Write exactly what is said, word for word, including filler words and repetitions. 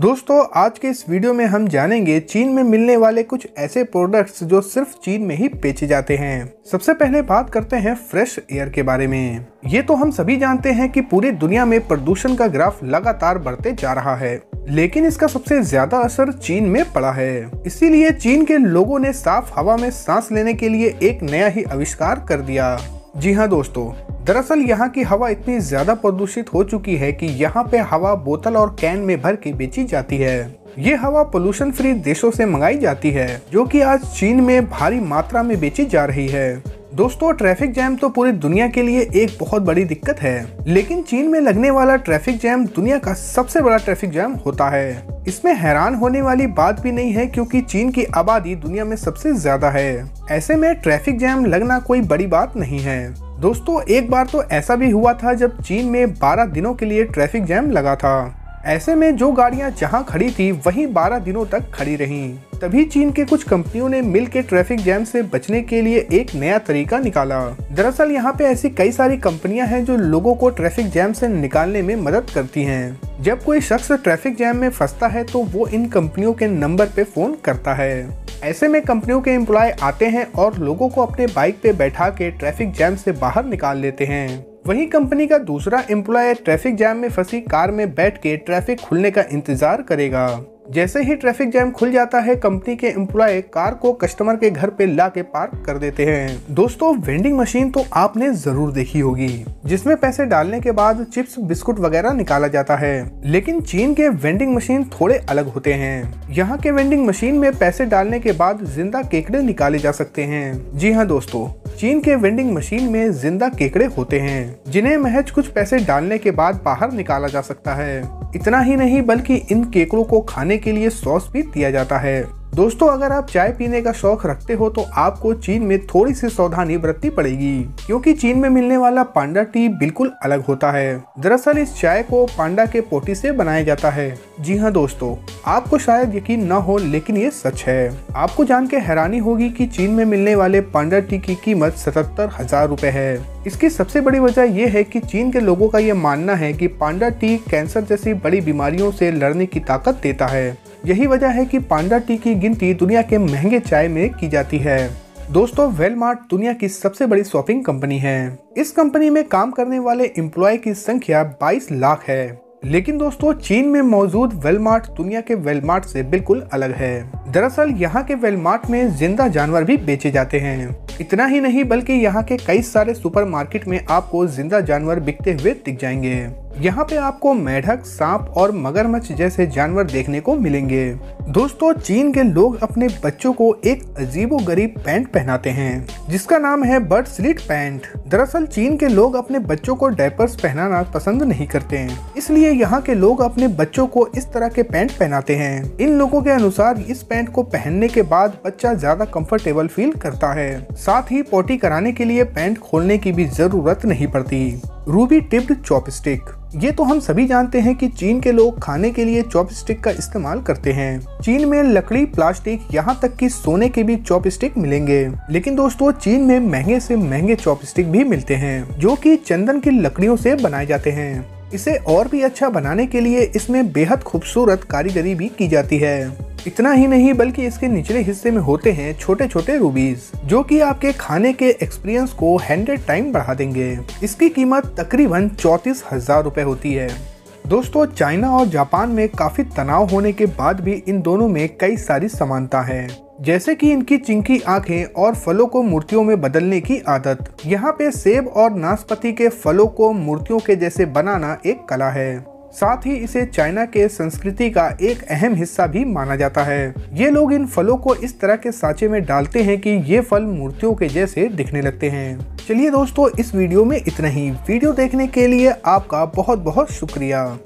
दोस्तों आज के इस वीडियो में हम जानेंगे चीन में मिलने वाले कुछ ऐसे प्रोडक्ट्स जो सिर्फ चीन में ही बेचे जाते हैं। सबसे पहले बात करते हैं फ्रेश एयर के बारे में। ये तो हम सभी जानते हैं कि पूरी दुनिया में प्रदूषण का ग्राफ लगातार बढ़ते जा रहा है, लेकिन इसका सबसे ज्यादा असर चीन में पड़ा है। इसीलिए चीन के लोगों ने साफ हवा में सांस लेने के लिए एक नया ही आविष्कार कर दिया। जी हाँ दोस्तों, दरअसल यहाँ की हवा इतनी ज्यादा प्रदूषित हो चुकी है कि यहाँ पे हवा बोतल और कैन में भर के बेची जाती है। ये हवा पोल्यूशन फ्री देशों से मंगाई जाती है, जो कि आज चीन में भारी मात्रा में बेची जा रही है। दोस्तों ट्रैफिक जैम तो पूरी दुनिया के लिए एक बहुत बड़ी दिक्कत है, लेकिन चीन में लगने वाला ट्रैफिक जैम दुनिया का सबसे बड़ा ट्रैफिक जैम होता है। इसमें हैरान होने वाली बात भी नहीं है, क्योंकि चीन की आबादी दुनिया में सबसे ज्यादा है। ऐसे में ट्रैफिक जैम लगना कोई बड़ी बात नहीं है। दोस्तों एक बार तो ऐसा भी हुआ था जब चीन में बारह दिनों के लिए ट्रैफिक जैम लगा था। ऐसे में जो गाड़ियां जहां खड़ी थी वहीं बारह दिनों तक खड़ी रहीं। तभी चीन के कुछ कंपनियों ने मिलकर ट्रैफिक जैम से बचने के लिए एक नया तरीका निकाला। दरअसल यहां पे ऐसी कई सारी कंपनियां हैं जो लोगों को ट्रैफिक जैम से निकालने में मदद करती हैं। जब कोई शख्स ट्रैफिक जैम में फंसता है तो वो इन कंपनियों के नंबर पे फोन करता है। ऐसे में कंपनियों के एम्प्लॉय आते हैं और लोगों को अपने बाइक पे बैठा के ट्रैफिक जैम से बाहर निकाल लेते हैं। वहीं कंपनी का दूसरा एम्प्लॉय ट्रैफिक जैम में फंसी कार में बैठ के ट्रैफिक खुलने का इंतजार करेगा। जैसे ही ट्रैफिक जैम खुल जाता है, कंपनी के एम्प्लॉय कार को कस्टमर के घर पे ला के पार्क कर देते हैं। दोस्तों वेंडिंग मशीन तो आपने जरूर देखी होगी, जिसमें पैसे डालने के बाद चिप्स बिस्कुट वगैरह निकाला जाता है। लेकिन चीन के वेंडिंग मशीन थोड़े अलग होते हैं। यहाँ के वेंडिंग मशीन में पैसे डालने के बाद जिंदा केकड़े निकाले जा सकते हैं। जी हाँ दोस्तों, चीन के वेंडिंग मशीन में जिंदा केकड़े होते हैं, जिन्हें महज कुछ पैसे डालने के बाद बाहर निकाला जा सकता है। इतना ही नहीं बल्कि इन केकड़ों को खाने के लिए सॉस भी दिया जाता है। दोस्तों अगर आप चाय पीने का शौक रखते हो तो आपको चीन में थोड़ी सी सावधानी बरतनी पड़ेगी, क्योंकि चीन में मिलने वाला पांडा टी बिल्कुल अलग होता है। दरअसल इस चाय को पांडा के पोटी से बनाया जाता है। जी हाँ दोस्तों, आपको शायद यकीन न हो लेकिन ये सच है। आपको जान के हैरानी होगी कि चीन में मिलने वाले पांडा टी की कीमत सतहत्तर हजार रूपए है। इसकी सबसे बड़ी वजह यह है कि चीन के लोगों का ये मानना है कि पांडा टी कैंसर जैसी बड़ी बीमारियों से लड़ने की ताकत देता है। यही वजह है कि पांडा टी की गिनती दुनिया के महंगे चाय में की जाती है। दोस्तों वेलमार्ट दुनिया की सबसे बड़ी शॉपिंग कंपनी है। इस कंपनी में काम करने वाले एम्प्लॉय की संख्या बाईस लाख है। लेकिन दोस्तों चीन में मौजूद वेलमार्ट दुनिया के वेलमार्ट से बिल्कुल अलग है। दरअसल यहाँ के वेलमार्ट में जिंदा जानवर भी बेचे जाते हैं। इतना ही नहीं बल्कि यहाँ के कई सारे सुपरमार्केट में आपको जिंदा जानवर बिकते हुए दिख जाएंगे। यहाँ पे आपको मेढक, सांप और मगरमच्छ जैसे जानवर देखने को मिलेंगे। दोस्तों चीन के लोग अपने बच्चों को एक अजीबोगरीब पैंट पहनाते हैं, जिसका नाम है बर्ड स्लिट पैंट। दरअसल चीन के लोग अपने बच्चों को डायपर्स पहनाना पसंद नहीं करते हैं, इसलिए यहाँ के लोग अपने बच्चों को इस तरह के पैंट पहनाते हैं। इन लोगों के अनुसार इस पैंट को पहनने के बाद बच्चा ज्यादा कम्फर्टेबल फील करता है। साथ ही पोटी कराने के लिए पैंट खोलने की भी जरूरत नहीं पड़ती। रूबी टिप्ड चॉपस्टिक, ये तो हम सभी जानते हैं कि चीन के लोग खाने के लिए चॉपस्टिक का इस्तेमाल करते हैं। चीन में लकड़ी, प्लास्टिक, यहाँ तक कि सोने के भी चॉपस्टिक मिलेंगे। लेकिन दोस्तों चीन में महंगे से महंगे चॉपस्टिक भी मिलते हैं, जो कि चंदन की लकड़ियों से बनाए जाते हैं। इसे और भी अच्छा बनाने के लिए इसमें बेहद खूबसूरत कारीगरी भी की जाती है। इतना ही नहीं बल्कि इसके निचले हिस्से में होते हैं छोटे छोटे रूबीज, जो कि आपके खाने के एक्सपीरियंस को हंड्रेड टाइम बढ़ा देंगे। इसकी कीमत तकरीबन चौंतीस हजार रूपए होती है। दोस्तों चाइना और जापान में काफी तनाव होने के बाद भी इन दोनों में कई सारी समानता है, जैसे कि इनकी चिंकी आंखें और फलों को मूर्तियों में बदलने की आदत। यहाँ पे सेब और नाशपाती के फलों को मूर्तियों के जैसे बनाना एक कला है। साथ ही इसे चाइना के संस्कृति का एक अहम हिस्सा भी माना जाता है। ये लोग इन फलों को इस तरह के सांचे में डालते हैं कि ये फल मूर्तियों के जैसे दिखने लगते हैं। चलिए दोस्तों इस वीडियो में इतना ही। वीडियो देखने के लिए आपका बहुत बहुत शुक्रिया।